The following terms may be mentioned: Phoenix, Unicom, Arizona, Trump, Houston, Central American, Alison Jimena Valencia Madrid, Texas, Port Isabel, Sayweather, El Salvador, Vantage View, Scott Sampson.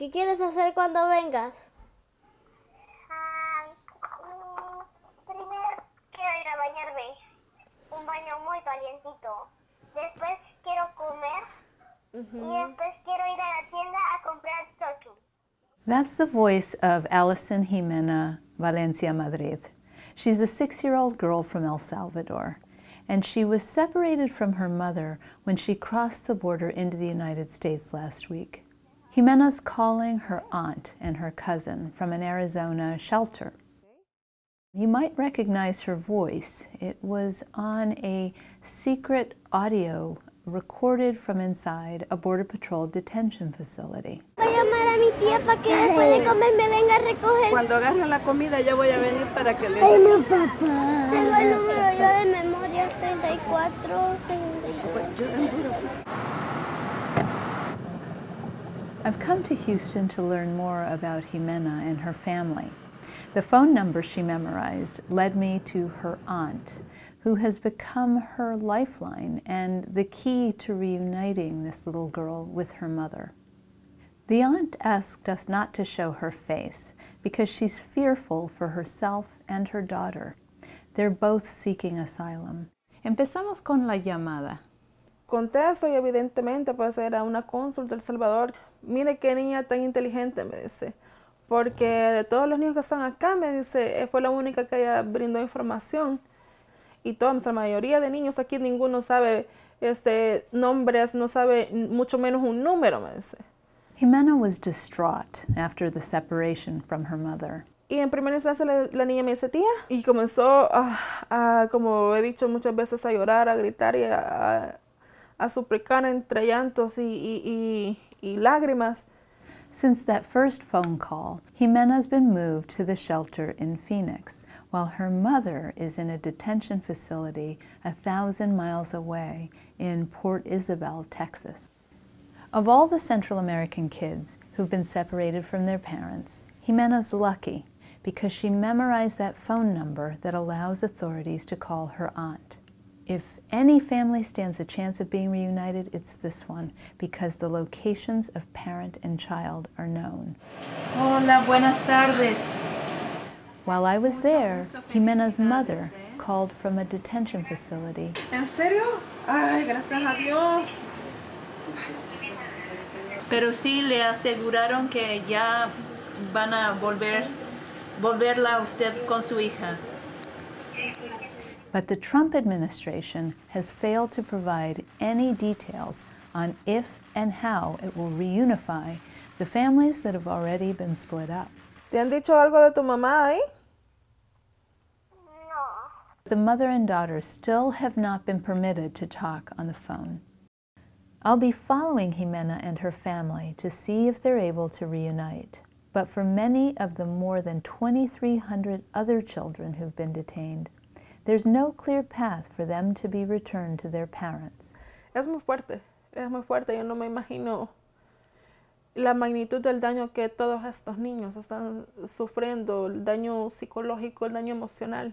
¿Qué quieres hacer cuando vengas? Primero quiero ir a bañarme. Un baño muy calientito. Después quiero comer. Y después quiero ir a la tienda a comprar sushi. That's the voice of Alison Jimena Valencia Madrid. She's a 6-year-old girl from El Salvador, and she was separated from her mother when she crossed the border into the United States last week. Jimena's calling her aunt and her cousin from an Arizona shelter. You might recognize her voice. It was on a secret audio recorded from inside a Border Patrol detention facility. I've come to Houston to learn more about Jimena and her family. The phone number she memorized led me to her aunt, who has become her lifeline and the key to reuniting this little girl with her mother. The aunt asked us not to show her face because she's fearful for herself and her daughter. They're both seeking asylum. Empezamos con la llamada. Contesto y evidentemente pues era una cónsul del Salvador. Mire qué niña tan inteligente, me dice. Porque de todos los niños que están acá, me dice, fue la única que ella brindó información. Y toda la mayoría de niños aquí, ninguno sabe nombres, no sabe mucho menos un número, me dice. Jimena was distraught after the separation from her mother. Y en primera instancia la niña me dice, tía, y comenzó a, como he dicho muchas veces, a llorar, a gritar y a suplicar entre llantos y lágrimas. Since that first phone call, Jimena's been moved to the shelter in Phoenix, while her mother is in a detention facility 1,000 miles away in Port Isabel, Texas. Of all the Central American kids who've been separated from their parents, Jimena's lucky because she memorized that phone number that allows authorities to call her aunt. If any family stands a chance of being reunited, it's this one, because the locations of parent and child are known. Hola, buenas tardes. While I was there, Jimena's mother called from a detention facility. ¿En serio? Ay, gracias a Dios. Pero sí le aseguraron que ya van a volverla a usted con su hija. But the Trump administration has failed to provide any details on if and how it will reunify the families that have already been split up. ¿Te han dicho algo de tu mamá, eh? No. The mother and daughter still have not been permitted to talk on the phone. I'll be following Jimena and her family to see if they're able to reunite. But for many of the more than 2,300 other children who've been detained, there's no clear path for them to be returned to their parents. Es muy fuerte, es muy fuerte. Yo no me imagino la magnitud del daño que todos estos niños están sufriendo, el daño psicológico, el daño emocional.